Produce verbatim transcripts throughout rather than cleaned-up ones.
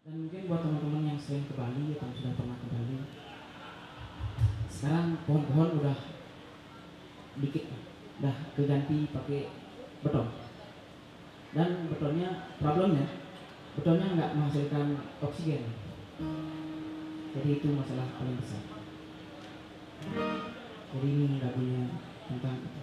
Dan mungkin buat teman-teman yang sering ke Bali atau sudah pernah ke Bali, sekarang pohon-pohon udah dikit, udah keganti pakai beton. Dan betonnya, problemnya, betonnya nggak menghasilkan oksigen. Jadi itu masalah paling besar. Jadi ini lagunya tentang itu.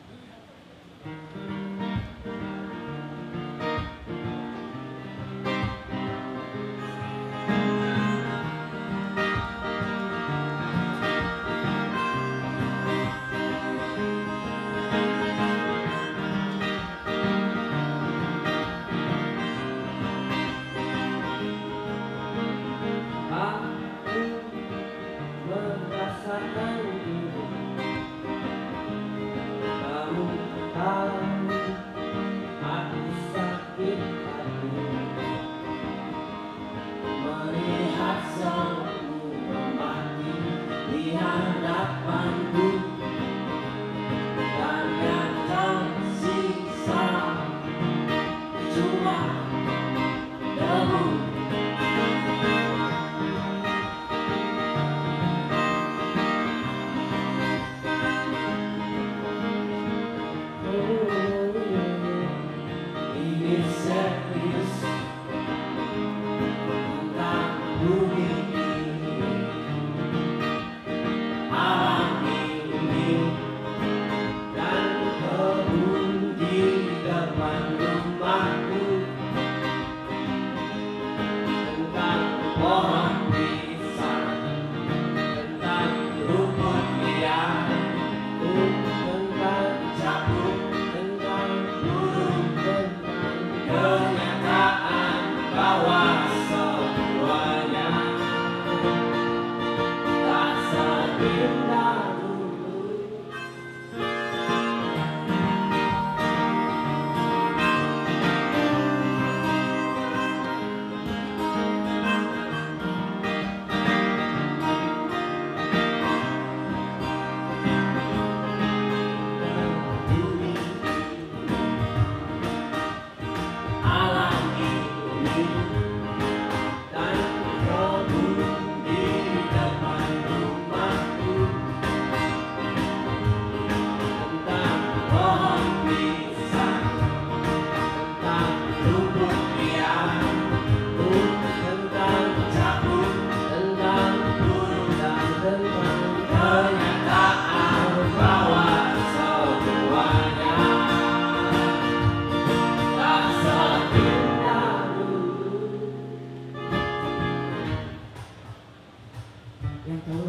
Yang tahu